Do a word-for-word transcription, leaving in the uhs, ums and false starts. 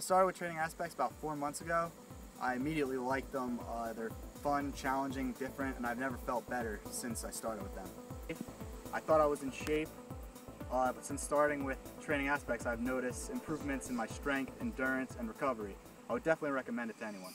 I started with Training Aspects about four months ago. I immediately liked them. Uh, they're fun, challenging, different, and I've never felt better since I started with them. I thought I was in shape, uh, but since starting with Training Aspects, I've noticed improvements in my strength, endurance, and recovery. I would definitely recommend it to anyone.